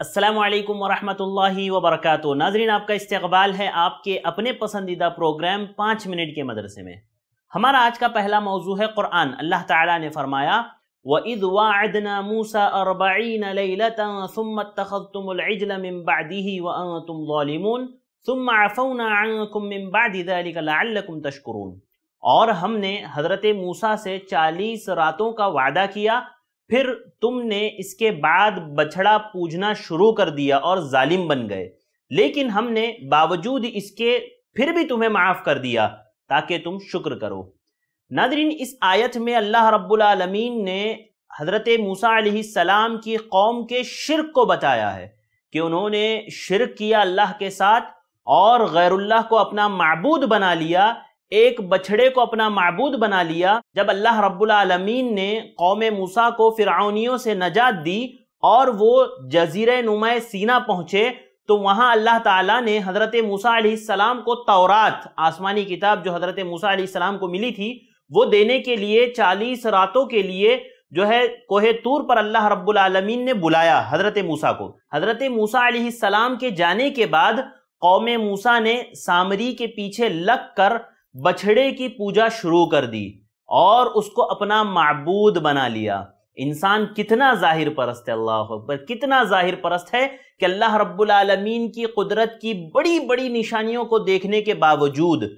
अस्सलामु अलैकुम वरहमतुल्लाहि वबरकातुहू। नाजरीन, आपका इस्तकबाल है आपके अपने पसंदीदा प्रोग्राम 5 मिनट के मदरसे में। हमारा आज का पहला मौजू है कुरान। अल्लाह ताला ने फरमाया, वइज़ वअदना मूसा 40 लैलतन सुम्मा इत्तखज़्तुमुल इज्ल मिन बअदिही व अंतुम ज़ालिमून सुम्मा अफ़ौना अन्कुम मिन बअदि ज़ालिका लअल्लकुम तशकुरून। और हमने हज़रत मूसा से 40 रातों का वादा किया, फिर तुमने इसके बाद बछड़ा पूजना शुरू कर दिया और जालिम बन गए, लेकिन हमने बावजूद इसके फिर भी तुम्हें माफ़ कर दिया ताकि तुम शुक्र करो। नादरीन, इस आयत में अल्लाह रब्बुल आलमीन ने हज़रत मूसा अलैहिस्सलाम की कौम के शिरक को बताया है कि उन्होंने शिरक किया अल्लाह के साथ और गैरुल्लाह को अपना माबूद बना लिया, एक बछड़े को अपना माबूद बना लिया। जब अल्लाह रब्बुल आलमीन ने कौम मूसा को फिरौनियों से नजात दी और वो जजीरे नुमाए सीना पहुंचे, तो वहां अल्लाह ताला ने हजरत मूसा अलैहिस्सलाम को तौरात, आसमानी किताब जो हजरत मूसा अलैहिस्सलाम को मिली थी, वो देने के लिए 40 रातों के लिए जो है कोहे तूर पर अल्लाह रब्बुल आलमीन ने बुलाया हजरत मूसा को। हजरत मूसा अलैहिस्सलाम के जाने के बाद कौम मूसा ने सामरी के पीछे लग कर बछड़े की पूजा शुरू कर दी और उसको अपना माबूद बना लिया। इंसान कितना ज़ाहिर परस्त है, अल्लाह अकबर, कितना ज़ाहिर परस्त है कि अल्लाह रब्बुल आलमीन की कुदरत की बड़ी बड़ी निशानियों को देखने के बावजूद,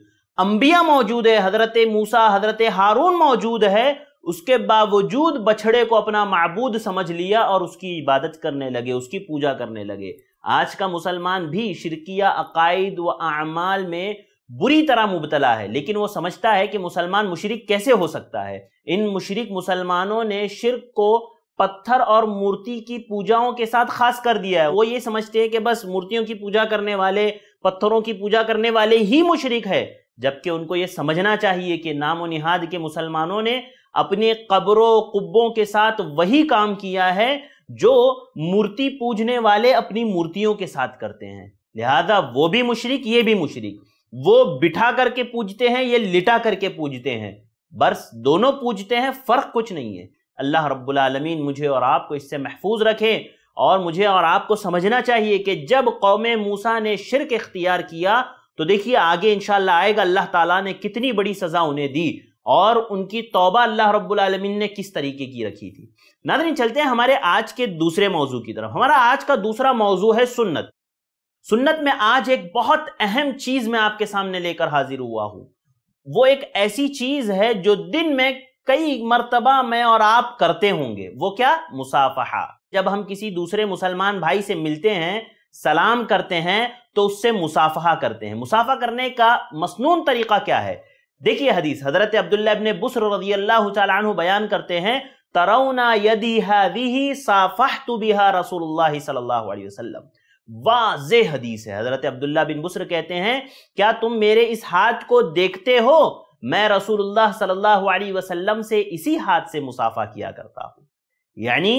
अंबिया मौजूद है, हज़रत मूसा हज़रत हारून मौजूद है, उसके बावजूद बछड़े को अपना माबूद समझ लिया और उसकी इबादत करने लगे, उसकी पूजा करने लगे। आज का मुसलमान भी शिरकिया अकायद व आमाल में बुरी तरह मुबतला है, लेकिन वो समझता है कि मुसलमान मुशरिक कैसे हो सकता है। इन मुशरिक मुसलमानों ने शिर्क को पत्थर और मूर्ति की पूजाओं के साथ खास कर दिया है। वो ये समझते हैं कि बस मूर्तियों की पूजा करने वाले, पत्थरों की पूजा करने वाले ही मुशरिक है, जबकि उनको ये समझना चाहिए कि नामो निहाद के मुसलमानों ने अपने कब्रों कुब्बों के साथ वही काम किया है जो मूर्ति पूजने वाले अपनी मूर्तियों के साथ करते हैं। लिहाजा वो भी मुशरिक, ये भी मुशरिक। वो बिठा करके पूजते हैं, ये लिटा करके पूजते हैं, बस दोनों पूजते हैं, फ़र्क कुछ नहीं है। अल्लाह रब्बुल आलमीन मुझे और आपको इससे महफूज रखे। और मुझे और आपको समझना चाहिए कि जब कौम मूसा ने शिर्क इख्तियार किया, तो देखिए आगे इंशाअल्लाह आएगा अल्लाह ताला ने कितनी बड़ी सज़ा उन्हें दी और उनकी तौबा अल्लाह रब्बुल आलमीन ने किस तरीके की रखी थी। नाज़रीन, चलते हैं हमारे आज के दूसरे मौजू की तरफ। हमारा आज का दूसरा मौजू है सुन्नत। सुन्नत में आज एक बहुत अहम चीज मैं आपके सामने लेकर हाजिर हुआ हूं। वो एक ऐसी चीज है जो दिन में कई मर्तबा मैं और आप करते होंगे, वो क्या? मुसाफहा। जब हम किसी दूसरे मुसलमान भाई से मिलते हैं, सलाम करते हैं, तो उससे मुसाफहा करते हैं। मुसाफहा करने का मसनून तरीका क्या है? देखिए हदीस, हजरत अब्दुल्लाह इब्ने बुस्र रज़ियल्लाहु तआला अन्हु बयान करते हैं, तरौना यदी हाज़िही साफ़हतु बिहा रसूलुल्लाह सल्लल्लाहु अलैहि वसल्लम। वाज़े हदीस है। हजरत अब्दुल्लाह बिन बुस्र कहते हैं, क्या तुम मेरे इस हाथ को देखते हो? मैं रसूलुल्लाह सल्लल्लाहु अलैहि वसल्लम से इसी हाथ से मुसाफा किया करता हूँ। यानी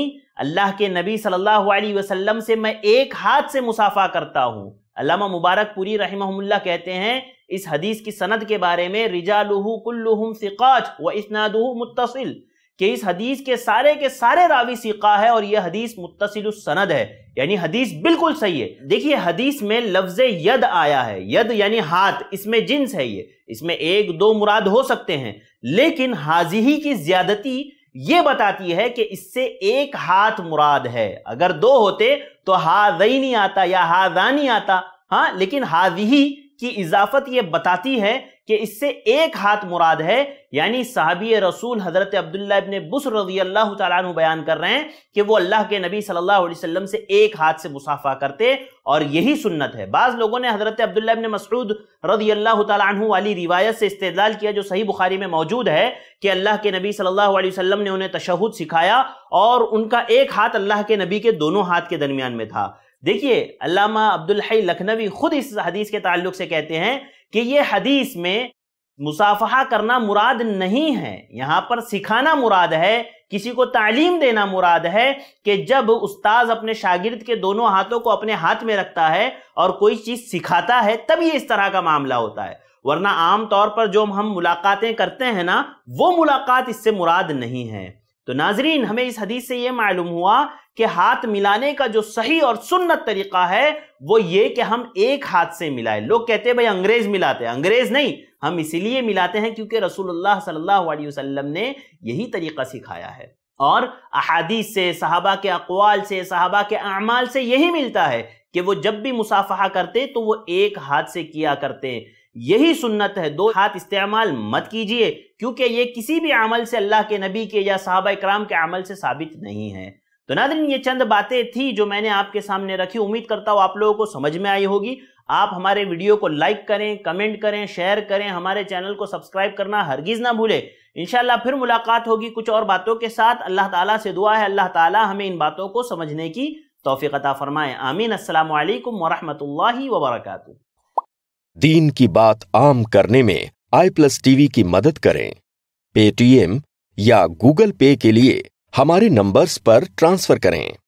अल्लाह के नबी सल्लल्लाहु अलैहि वसल्लम से मैं एक हाथ से मुसाफा करता हूँ। अल्लामा मुबारकपुरी रहमहुल्लाह कहते हैं इस हदीस की सनद के बारे में, रिजालुहु कुल्लुहुम सिकात व इस्नादुहु मुत्तसिल, कि इस हदीस के सारे रावी सिका है और यह हदीस मुत्तसिलुस सनद है, यानी हदीस बिल्कुल सही है। देखिए हदीस में लफ्ज़े यद आया है, यद यानी हाथ, इसमें जिन्स है, ये इसमें एक दो मुराद हो सकते हैं, लेकिन हाजिही की ज्यादती ये बताती है कि इससे एक हाथ मुराद है। अगर दो होते तो हाज़ैनी आता या हाज़ानी आता, हाँ, लेकिन हाजिही की इजाफत ये बताती है कि इससे एक हाथ मुराद है। यानी साहबी रसूल हजरत अब्दुल्लाह इब्ने बुस्र रज़ियल्लाहु तआला अन्हु बयान कर रहे हैं कि वो अल्लाह के नबी सल्लल्लाहु अलैहि वसल्लम से एक हाथ से मुसाफा करते, और यही सुन्नत है। बाज़ लोगों ने हजरत अब्दुल्लाह इब्ने मसऊद रज़ियल्लाहु तआला अन्हु वाली रिवायत से इस्तेदलाल किया जो सही बुखारी में मौजूद है कि अल्लाह के नबी सल्लल्लाहु अलैहि वसल्लम ने उन्हें तशहुद सिखाया और उनका एक हाथ अल्लाह के नबी के दोनों हाथ के दरमियान में था। देखिए अल्लामा अब्दुल हई लखनवी खुद इस हदीस के ताल्लुक से कहते हैं कि ये हदीस में मुसाफहा करना मुराद नहीं है, यहाँ पर सिखाना मुराद है, किसी को तालीम देना मुराद है। कि जब उस्ताद अपने शागिर्द के दोनों हाथों को अपने हाथ में रखता है और कोई चीज़ सिखाता है, तब ये इस तरह का मामला होता है, वरना आम तौर पर जो हम मुलाकातें करते हैं ना, वो मुलाकात इससे मुराद नहीं है। तो नाजरीन, हमें इस हदीस से यह मालूम हुआ कि हाथ मिलाने का जो सही और सुन्नत तरीका है वो ये कि हम एक हाथ से मिलाए। लोग कहते हैं भाई अंग्रेज मिलाते हैं, अंग्रेज नहीं, हम इसीलिए मिलाते हैं क्योंकि रसूलुल्लाह सल्लल्लाहु अलैहि वसल्लम ने यही तरीका सिखाया है। और अहादीस से, सहाबा के अक़वाल से, सहाबा के अमाल से यही मिलता है कि वो जब भी मुसाफहा करते तो वो एक हाथ से किया करते। यही सुन्नत है, दो हाथ इस्तेमाल मत कीजिए क्योंकि ये किसी भी अमल से अल्लाह के नबी के या सहाबा इकराम के अमल से साबित नहीं है। तो नाज़रीन, ये चंद बातें थी जो मैंने आपके सामने रखी। उम्मीद करता हूँ आप लोगों को समझ में आई होगी। आप हमारे वीडियो को लाइक करें, कमेंट करें, शेयर करें, हमारे चैनल को सब्सक्राइब करना हरगिज़ ना भूलें। इंशाल्लाह फिर मुलाकात होगी कुछ और बातों के साथ। अल्लाह ताला से दुआ है अल्लाह ताला हमें इन बातों को समझने की तौफीक अता फरमाए। आमीन। अस्सलामु अलैकुम व रहमतुल्लाहि व बरकातहू। दीन की बात आम करने में iPlus TV की मदद करें। पेटीएम या गूगल पे के लिए हमारे नंबर्स पर ट्रांसफर करें।